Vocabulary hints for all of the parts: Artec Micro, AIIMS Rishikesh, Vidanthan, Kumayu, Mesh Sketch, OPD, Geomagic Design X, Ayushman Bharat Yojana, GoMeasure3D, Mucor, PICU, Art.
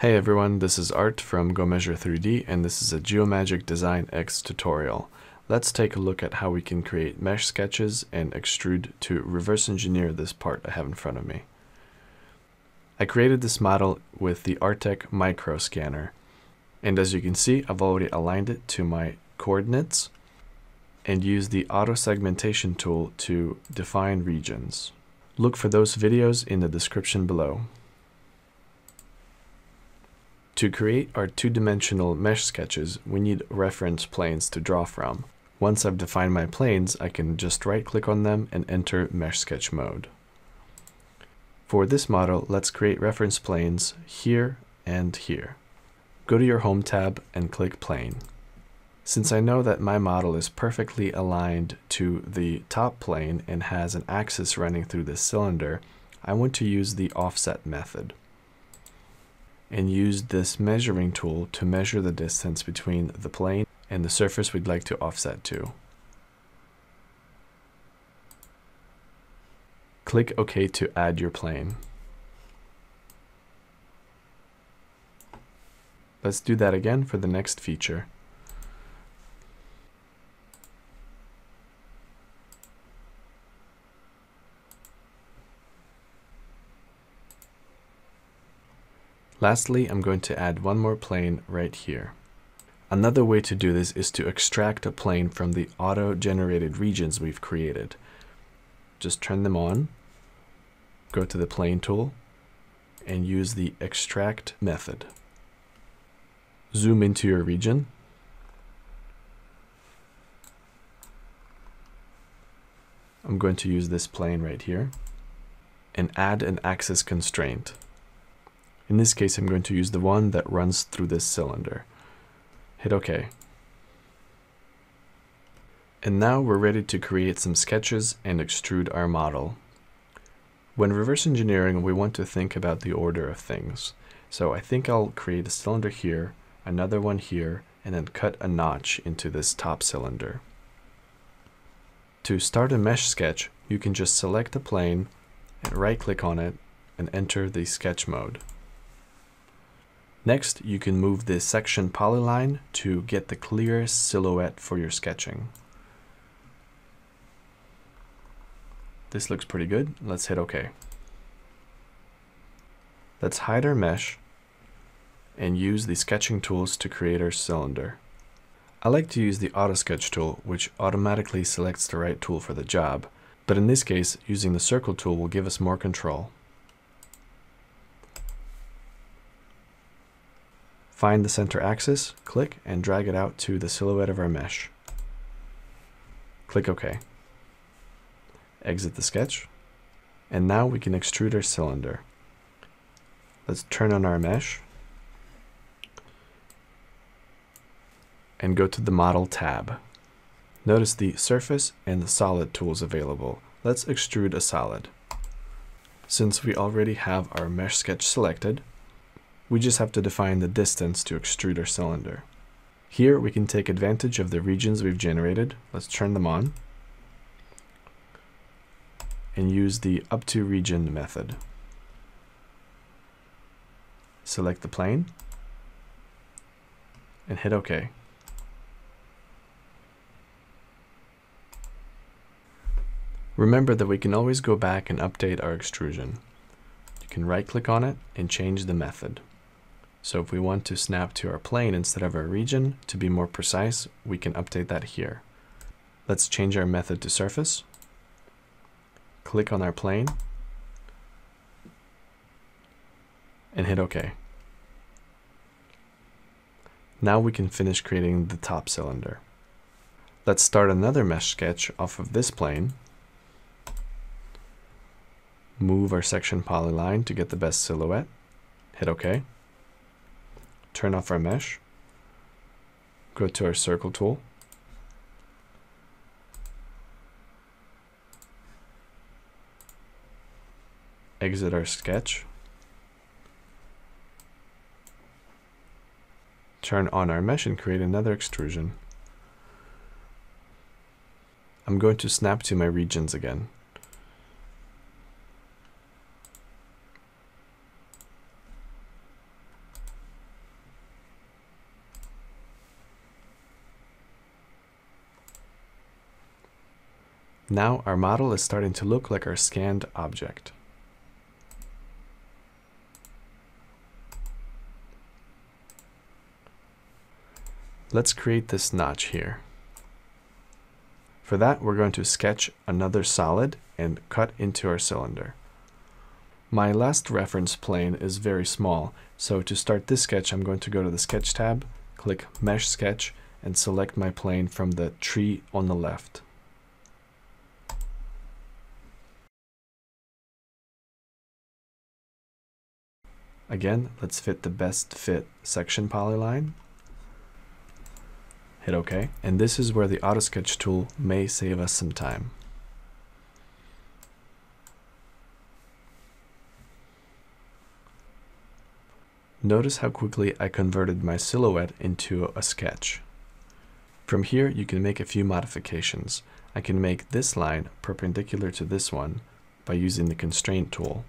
Hey everyone, this is Art from GoMeasure3D, and this is a Geomagic Design X tutorial. Let's take a look at how we can create mesh sketches and extrude to reverse engineer this part I have in front of me. I created this model with the Artec Micro scanner, and as you can see, I've already aligned it to my coordinates and used the auto segmentation tool to define regions. Look for those videos in the description below. To create our two-dimensional mesh sketches, we need reference planes to draw from. Once I've defined my planes, I can just right-click on them and enter mesh sketch mode. For this model, let's create reference planes here and here. Go to your Home tab and click Plane. Since I know that my model is perfectly aligned to the top plane and has an axis running through this cylinder, I want to use the offset method and use this measuring tool to measure the distance between the plane and the surface we'd like to offset to. Click OK to add your plane. Let's do that again for the next feature. Lastly, I'm going to add one more plane right here. Another way to do this is to extract a plane from the auto-generated regions we've created. Just turn them on, go to the Plane tool, and use the Extract method. Zoom into your region, I'm going to use this plane right here, and add an axis constraint. In this case, I'm going to use the one that runs through this cylinder. Hit OK. And now we're ready to create some sketches and extrude our model. When reverse engineering, we want to think about the order of things. So I think I'll create a cylinder here, another one here, and then cut a notch into this top cylinder. To start a mesh sketch, you can just select a plane and right-click on it and enter the sketch mode. Next, you can move the section polyline to get the clearest silhouette for your sketching. This looks pretty good. Let's hit OK. Let's hide our mesh and use the sketching tools to create our cylinder. I like to use the auto sketch tool, which automatically selects the right tool for the job, but in this case, using the circle tool will give us more control. Find the center axis, click, and drag it out to the silhouette of our mesh. Click OK. Exit the sketch. And now we can extrude our cylinder. Let's turn on our mesh and go to the Model tab. Notice the Surface and the Solid tools available. Let's extrude a solid. Since we already have our mesh sketch selected, we just have to define the distance to extrude our cylinder. Here we can take advantage of the regions we've generated. Let's turn them on and use the Up to Region method. Select the plane and hit OK. Remember that we can always go back and update our extrusion. You can right-click on it and change the method. So if we want to snap to our plane instead of our region, to be more precise, we can update that here. Let's change our method to surface. Click on our plane and hit OK. Now we can finish creating the top cylinder. Let's start another mesh sketch off of this plane. Move our section polyline to get the best silhouette. Hit OK. Turn off our mesh, go to our circle tool, exit our sketch, turn on our mesh and create another extrusion. I'm going to snap to my regions again. Now our model is starting to look like our scanned object. Let's create this notch here. For that, we're going to sketch another solid and cut into our cylinder. My last reference plane is very small, so to start this sketch, I'm going to go to the Sketch tab, click Mesh Sketch, and select my plane from the tree on the left. Again, let's fit the best fit section polyline. Hit OK, and this is where the Auto Sketch tool may save us some time. Notice how quickly I converted my silhouette into a sketch. From here, you can make a few modifications. I can make this line perpendicular to this one by using the Constraint tool.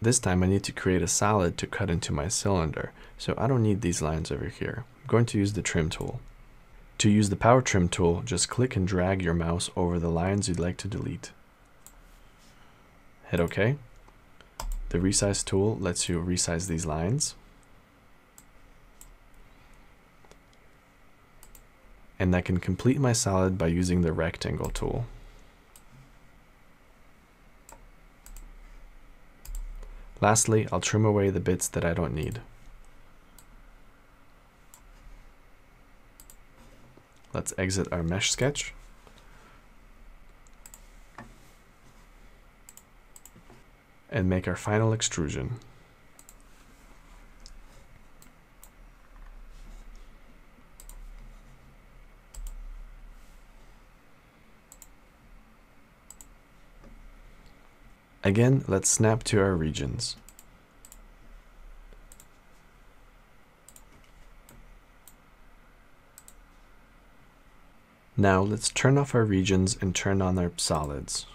This time I need to create a solid to cut into my cylinder, so I don't need these lines over here. I'm going to use the Trim tool. To use the Power Trim tool, just click and drag your mouse over the lines you'd like to delete. Hit OK. The Resize tool lets you resize these lines. And I can complete my solid by using the Rectangle tool. Lastly, I'll trim away the bits that I don't need. Let's exit our mesh sketch. And make our final extrusion. Again, let's snap to our regions. Now let's turn off our regions and turn on our solids.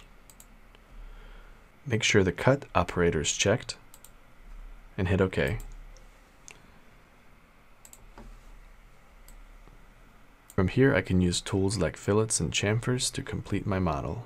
Make sure the cut operator is checked and hit OK. From here I can use tools like fillets and chamfers to complete my model.